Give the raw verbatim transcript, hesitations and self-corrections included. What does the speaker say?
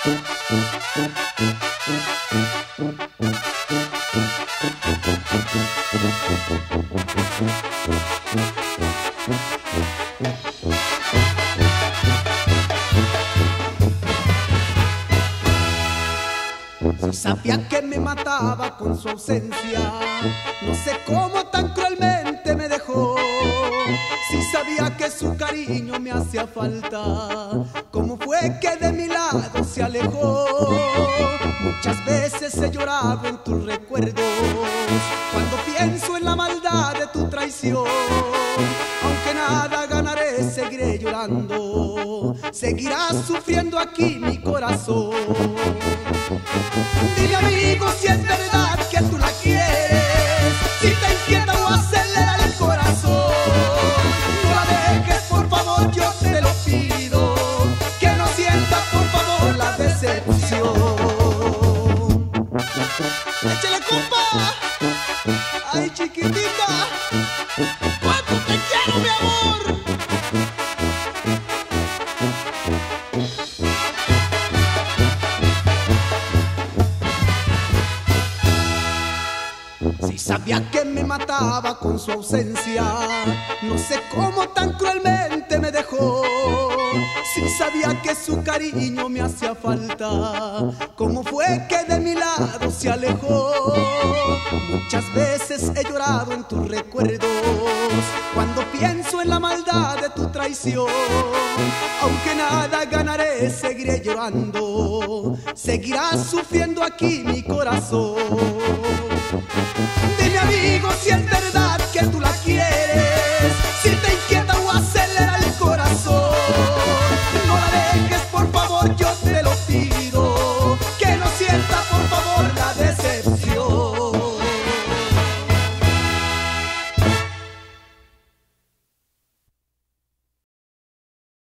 Si sabía que me mataba con su ausencia, no sé cómo tan cruelmente me dejó. Si sabía que su cariño me hacía falta, ¿cómo fue que de mi lado se alejó? Muchas veces he llorado en tus recuerdos cuando pienso en la maldad de tu traición. Aunque nada ganaré, seguiré llorando, seguirás sufriendo aquí mi corazón. Dile, amigo, si es verdad que tú la quieres, si te inquieta o acelera el corazón, no la dejes, por favor, yo te lo pido, que no sientas, por favor, la decepción. ¡Échale, compa! ¡Ay, chiquitita! ¡Cuánto te quiero, mi amor! Si sabía que me mataba con su ausencia, no sé cómo tan cruelmente me dejó. Si sabía que su cariño me hacía falta, ¿cómo fue que de mi lado se alejó? Muchas veces he llorado en tus recuerdos cuando pienso en la maldad de tu traición. Aunque nada ganaré, seguiré llorando, seguirás sufriendo aquí mi corazón. Dime, amigo, si es verdad.